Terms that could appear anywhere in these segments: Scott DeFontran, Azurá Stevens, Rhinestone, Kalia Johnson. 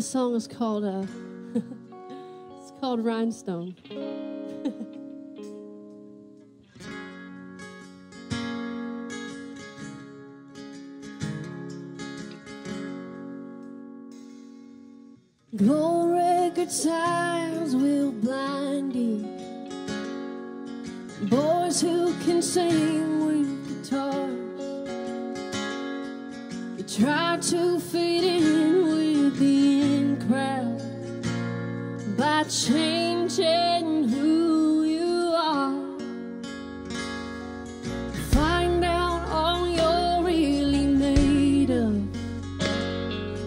The song is called, it's called Rhinestone. Gold record tires will blind you. Boys who can sing with guitars, you try to fit in with the in crowd by changing who you are. Find out all you're really made of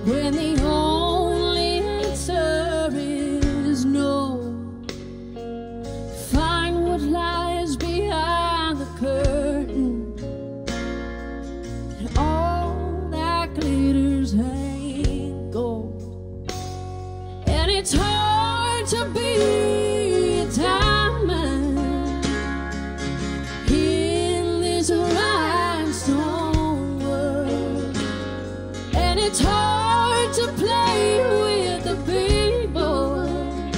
when the it's hard to be a diamond in this rhinestone world, and it's hard to play with the big boys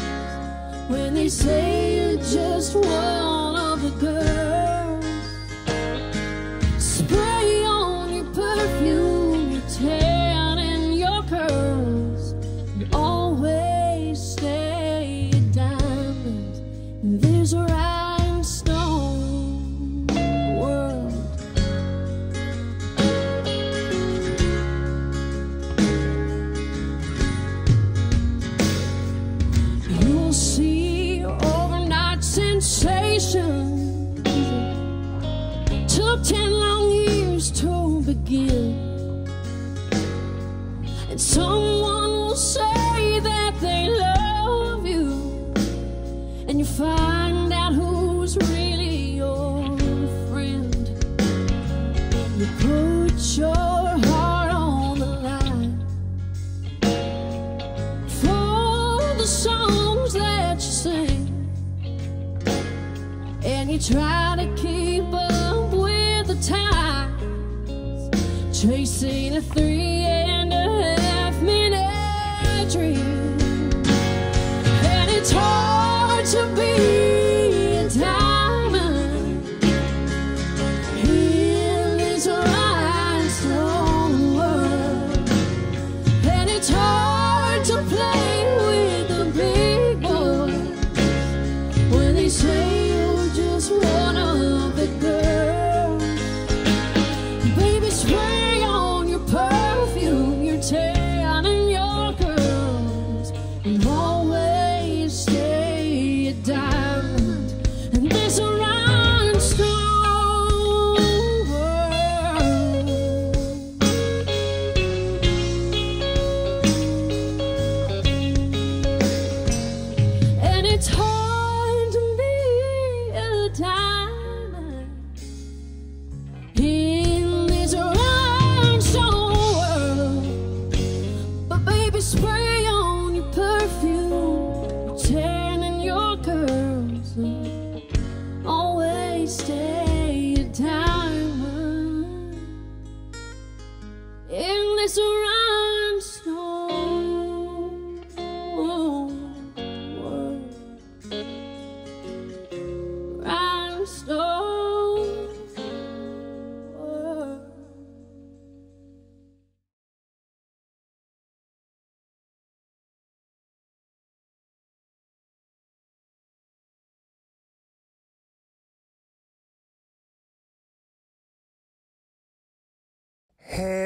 when they say you're just one of the girls. Spray on your perfume, your tan and your curls. You always stay a diamond in this rhinestone world. You'll see overnight sensations took 10 long years to begin, and someone will say that they love. And you find out who's really your friend. You put your heart on the line for the songs that you sing, and you try to keep up with the times, chasing a 3.5-minute dream. And it's hard to be a diamond in this rhinestone world, and it's hard to play with the big boys when they say you're just one of the girls. Baby, spray on your perfume, your tan and your curls, and always stay diamond and this rhinestone world. And it's hard to be a diamond in this rhinestone world. But baby, spray on your perfume, tan and your curls, and always stay a diamond in this rhinestone world. Rhinestone world. Hey.